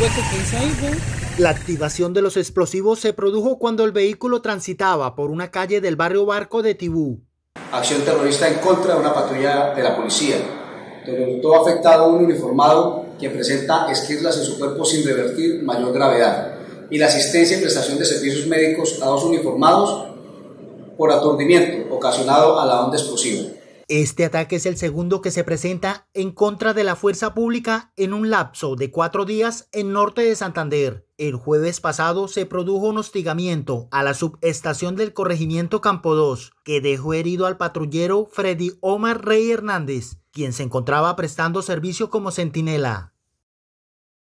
hueco que hizo ahí, güey. La activación de los explosivos se produjo cuando el vehículo transitaba por una calle del barrio Barco de Tibú. Acción terrorista en contra de una patrulla de la policía. Resultó afectado un uniformado que presenta esquirlas en su cuerpo sin revertir mayor gravedad. Y la asistencia y prestación de servicios médicos a dos uniformados por aturdimiento ocasionado a la onda explosiva. Este ataque es el segundo que se presenta en contra de la fuerza pública en un lapso de 4 días en Norte de Santander. El jueves pasado se produjo un hostigamiento a la subestación del corregimiento Campo 2, que dejó herido al patrullero Freddy Omar Rey Hernández, quien se encontraba prestando servicio como centinela.